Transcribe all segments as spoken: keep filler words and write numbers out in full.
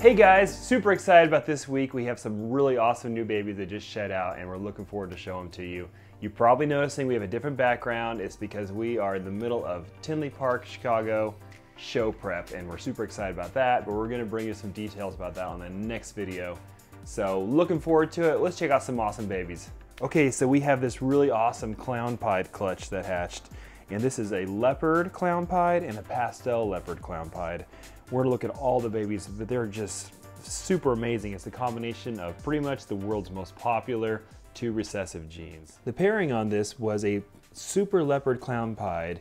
Hey guys, super excited about this week. We have some really awesome new babies that just shed out and we're looking forward to showing them to you. You're probably noticing we have a different background. It's because we are in the middle of Tinley Park, Chicago show prep and we're super excited about that, but we're gonna bring you some details about that on the next video. So looking forward to it. Let's check out some awesome babies. Okay, so we have this really awesome Clown Pied clutch that hatched. And this is a Leopard Clown Pied and a Pastel Leopard Clown Pied. We're gonna look at all the babies, but they're just super amazing. It's a combination of pretty much the world's most popular two recessive genes. The pairing on this was a super Leopard Clown Pied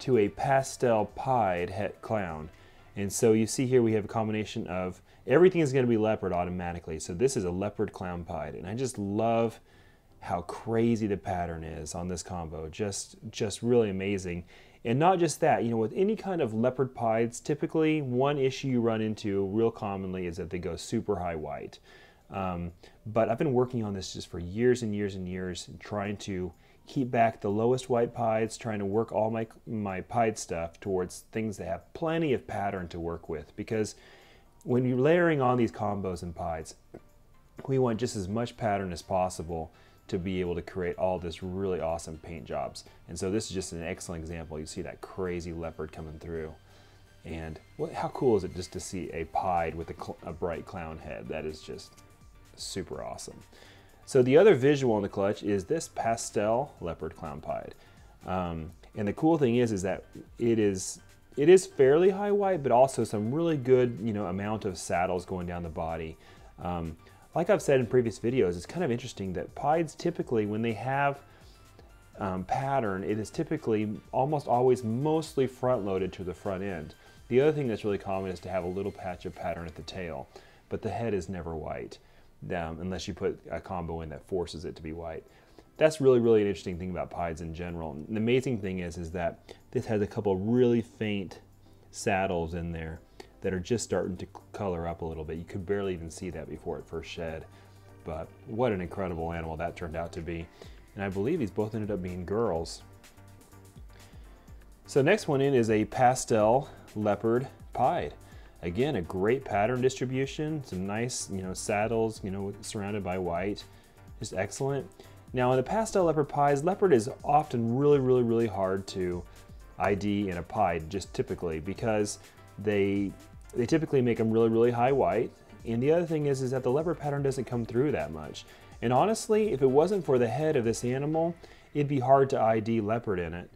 to a Pastel Pied het clown. And so you see here we have a combination of everything is gonna be leopard automatically. So this is a Leopard Clown Pied. And I just love how crazy the pattern is on this combo. Just, just really amazing. And not just that, you know, with any kind of leopard pieds, typically one issue you run into real commonly is that they go super high white. Um, but I've been working on this just for years and years and years, trying to keep back the lowest white pieds, trying to work all my, my pied stuff towards things that have plenty of pattern to work with. Because when you're layering on these combos and pieds, we want just as much pattern as possible to be able to create all this really awesome paint jobs. And so this is just an excellent example. You see that crazy leopard coming through. And what, how cool is it just to see a pied with a, a bright clown head? That is just super awesome. So the other visual in the clutch is this Pastel Leopard Clown Pied. Um, and the cool thing is, is that it is, it is fairly high white, but also some really good, you know, amount of saddles going down the body. Um, Like I've said in previous videos, it's kind of interesting that pieds typically, when they have um, pattern, it is typically almost always mostly front-loaded to the front end. The other thing that's really common is to have a little patch of pattern at the tail, but the head is never white, um, unless you put a combo in that forces it to be white. That's really, really an interesting thing about pieds in general. And the amazing thing is, is that this has a couple of really faint saddles in there that are just starting to color up a little bit. You could barely even see that before it first shed, but what an incredible animal that turned out to be. And I believe these both ended up being girls. So next one in is a Pastel Leopard Pied. Again, a great pattern distribution, some nice, you know, saddles, you know, surrounded by white, just excellent. Now in the Pastel Leopard Pieds, leopard is often really, really, really hard to I D in a pied, just typically, because they, they typically make them really, really high white. And the other thing is, is that the leopard pattern doesn't come through that much. And honestly, if it wasn't for the head of this animal, it'd be hard to I D leopard in it.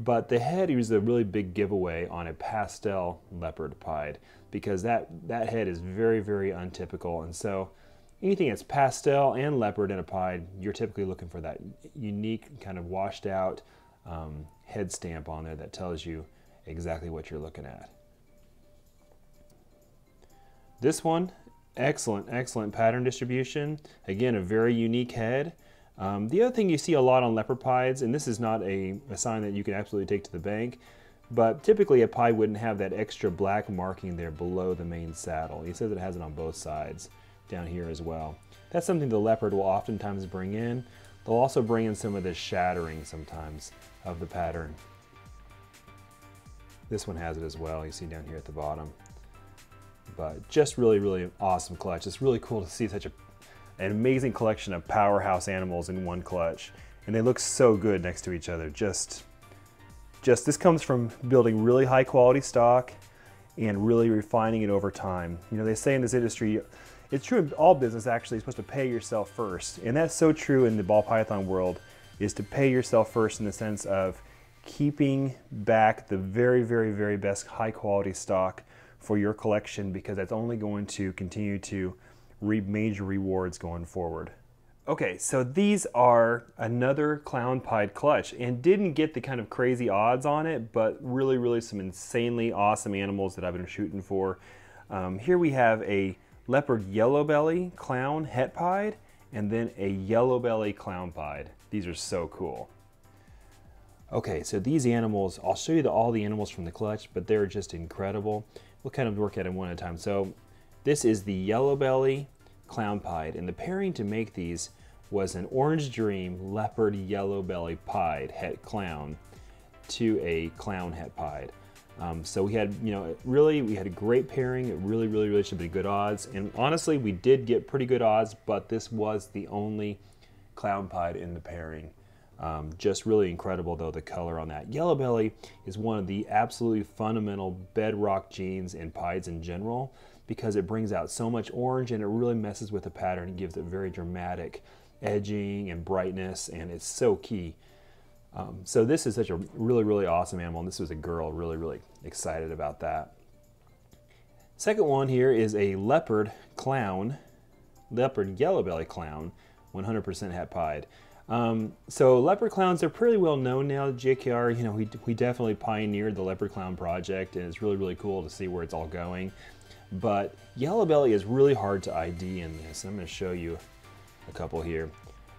But the head is a really big giveaway on a Pastel Leopard Pied, because that, that head is very, very untypical. And so anything that's pastel and leopard in a pied, you're typically looking for that unique kind of washed out um, head stamp on there that tells you exactly what you're looking at. This one, excellent, excellent pattern distribution. Again, a very unique head. Um, the other thing you see a lot on leopard pieds, and this is not a, a sign that you can absolutely take to the bank, but typically a pied wouldn't have that extra black marking there below the main saddle. He says it has it on both sides down here as well. That's something the leopard will oftentimes bring in. They'll also bring in some of the shattering sometimes of the pattern. This one has it as well, you see down here at the bottom. But just really, really awesome clutch. It's really cool to see such a, an amazing collection of powerhouse animals in one clutch. And they look so good next to each other. Just, just this comes from building really high quality stock and really refining it over time. You know, they say in this industry, it's true in all business actually, you're supposed to pay yourself first. And that's so true in the ball python world, is to pay yourself first in the sense of keeping back the very, very, very best high quality stock for your collection, because that's only going to continue to reap major rewards going forward. Okay, so these are another Clown Pied clutch, and didn't get the kind of crazy odds on it, but really, really some insanely awesome animals that I've been shooting for. Um, here we have a Leopard Yellow Belly Clown Het Pied, and then a Yellow Belly Clown Pied. These are so cool. Okay, so these animals, I'll show you the, all the animals from the clutch, but they're just incredible. We'll kind of work at them one at a time. So this is the Yellow Belly Clown Pied, and the pairing to make these was an Orange Dream Leopard Yellow Belly Pied Het Clown to a Clown Het Pied. Um, so we had, you know, really, we had a great pairing. It really, really, really should be good odds. And honestly, we did get pretty good odds, but this was the only Clown Pied in the pairing. Um, just really incredible, though, the color on that. Yellow Belly is one of the absolutely fundamental bedrock genes in pieds in general, because it brings out so much orange and it really messes with the pattern. It gives it very dramatic edging and brightness, and it's so key. Um, so this is such a really, really awesome animal, and this was a girl. Really, really excited about that. Second one here is a leopard clown, leopard yellow belly clown, one hundred percent hat pied. Um, so leopard clowns are pretty well known now. J K R, you know, we, we definitely pioneered the leopard clown project, and it's really, really cool to see where it's all going. But yellow belly is really hard to I D in this. I'm going to show you a couple here.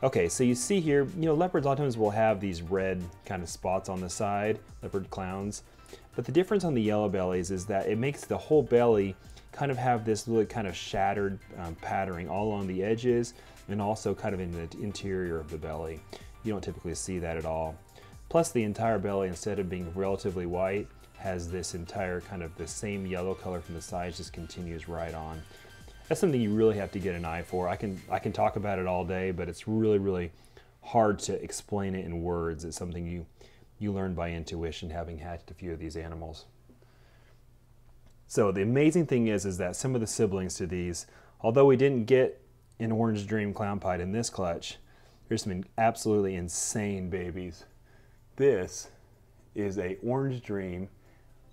Okay, so you see here, you know, leopards oftentimes will have these red kind of spots on the side, leopard clowns. But the difference on the yellow bellies is that it makes the whole belly kind of have this little kind of shattered um, patterning all along the edges, and also kind of in the interior of the belly. You don't typically see that at all. Plus the entire belly, instead of being relatively white, has this entire kind of the same yellow color from the sides, just continues right on. That's something you really have to get an eye for. I can, I can talk about it all day, but it's really, really hard to explain it in words. It's something you, you learn by intuition, having hatched a few of these animals. So the amazing thing is, is that some of the siblings to these, although we didn't get an Orange Dream Clown Pied in this clutch, there's some absolutely insane babies. This is a Orange Dream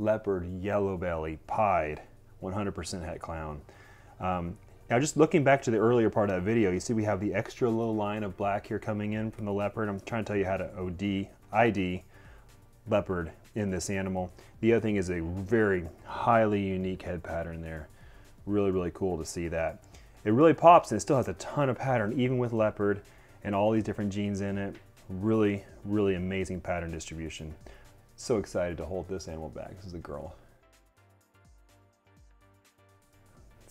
Leopard Yellow Belly Pied, one hundred percent het clown. Um, now just looking back to the earlier part of that video, you see we have the extra little line of black here coming in from the leopard. I'm trying to tell you how to O D, I D leopard in this animal. The other thing is a very highly unique head pattern there. Really, really cool to see that. It really pops, and it still has a ton of pattern, even with leopard and all these different genes in it. Really, really amazing pattern distribution. So excited to hold this animal back. This is a girl.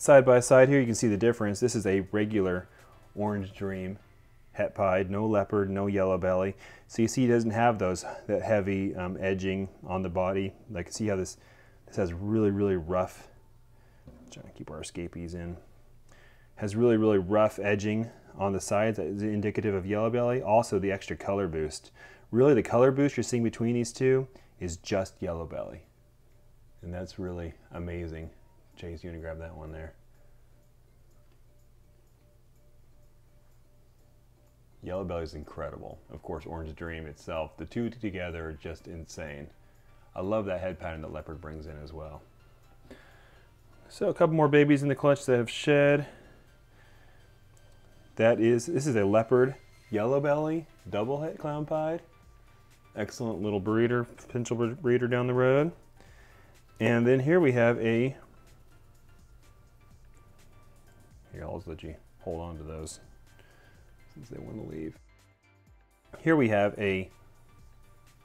Side by side here, you can see the difference. This is a regular Orange Dream het pied, no leopard, no yellow belly. So you see it doesn't have those, that heavy um, edging on the body. Like, see how this, this has really, really rough, I'm trying to keep our escapees in. Has really, really rough edging on the sides that is indicative of yellow belly. Also the extra color boost. Really the color boost you're seeing between these two is just yellow belly. And that's really amazing. Chase, you gonna grab that one there. Yellow belly is incredible. Of course, Orange Dream itself. The two together are just insane. I love that head pattern that leopard brings in as well. So a couple more babies in the clutch that have shed. That is, this is a leopard yellow belly double het clown pied. Excellent little breeder, potential breeder down the road. And then here we have a, here, I'll just let you hold on to those since they want to leave. Here we have a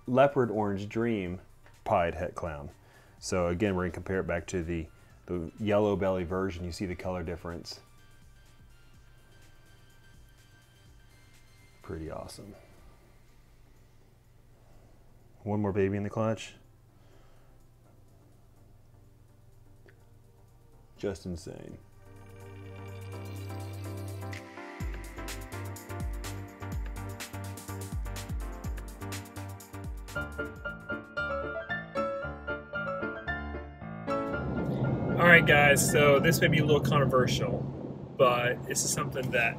leopard Orange Dream pied het clown. So again, we're gonna compare it back to the, the yellow belly version. You see the color difference. Pretty awesome. One more baby in the clutch. Just insane. All right, guys, so this may be a little controversial, but this is something that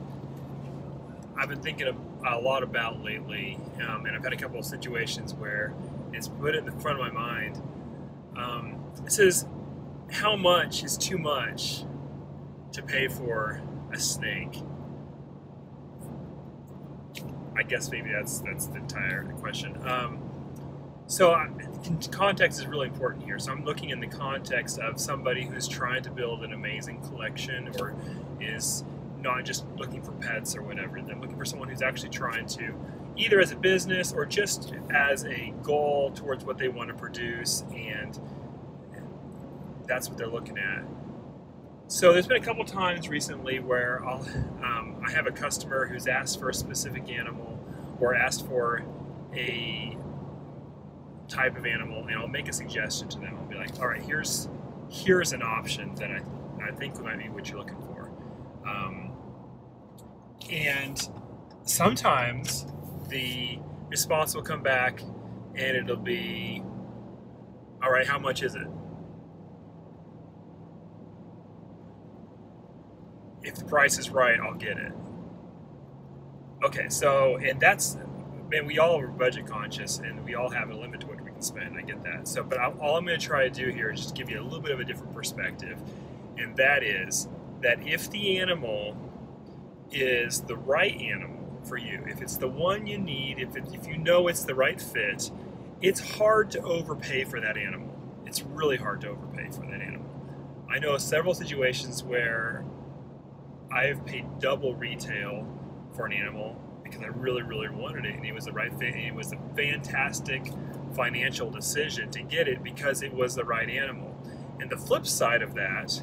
I've been thinking of a lot about lately, um, and I've had a couple of situations where it's put in the front of my mind. Um, this is how much is too much to pay for a snake. I guess maybe that's that's the entire question. Um, so I, context is really important here. So I'm looking in the context of somebody who's trying to build an amazing collection, or is not just looking for pets or whatever. I'm looking for someone who's actually trying to, either as a business or just as a goal towards what they want to produce, and that's what they're looking at. So there's been a couple times recently where I'll, um, I have a customer who's asked for a specific animal, or asked for a type of animal, and I'll make a suggestion to them. I'll be like, all right, here's here's an option that I, I think might be what you're looking for. Um, and sometimes the response will come back and it'll be, all right, how much is it? If the price is right, I'll get it. Okay, so, and that's, man, we all are budget conscious and we all have a limit to what we can spend, I get that. So, but I, all I'm gonna try to do here is just give you a little bit of a different perspective, and that is that if the animal is the right animal for you, if it's the one you need, if, it, if you know it's the right fit, it's hard to overpay for that animal. It's really hard to overpay for that animal. I know several situations where I've paid double retail for an animal because I really, really wanted it, and it was the right thing. It was a fantastic financial decision to get it because it was the right animal. And the flip side of that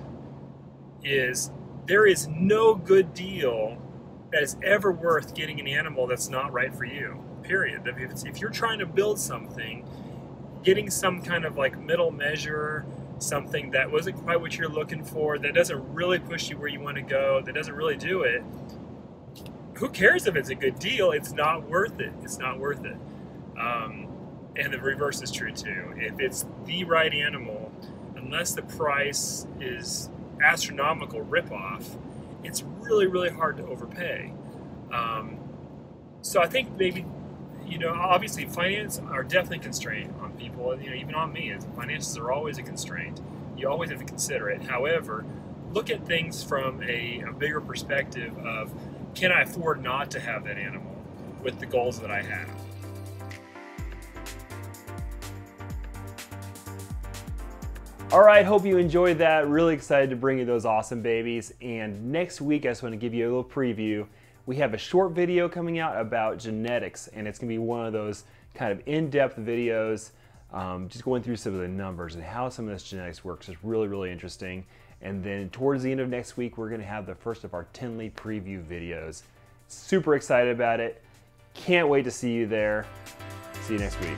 is there is no good deal that is ever worth getting an animal that's not right for you, period. If, it's, if you're trying to build something, getting some kind of like middle measure, something that wasn't quite what you're looking for, that doesn't really push you where you want to go, that doesn't really do it, who cares if it's a good deal? It's not worth it. It's not worth it. Um, and the reverse is true too. If it's the right animal, unless the price is astronomical ripoff, it's really, really hard to overpay. Um, so I think maybe, you know, obviously finances are definitely constrained on people, you know, even on me. Finances are always a constraint. You always have to consider it. However, look at things from a, a bigger perspective of, can I afford not to have that animal with the goals that I have? All right, hope you enjoyed that. Really excited to bring you those awesome babies. And next week, I just want to give you a little preview. We have a short video coming out about genetics, and it's gonna be one of those kind of in-depth videos, um, just going through some of the numbers and how some of this genetics works. It's really, really interesting. And then towards the end of next week, we're gonna have the first of our Tinley preview videos. Super excited about it. Can't wait to see you there. See you next week.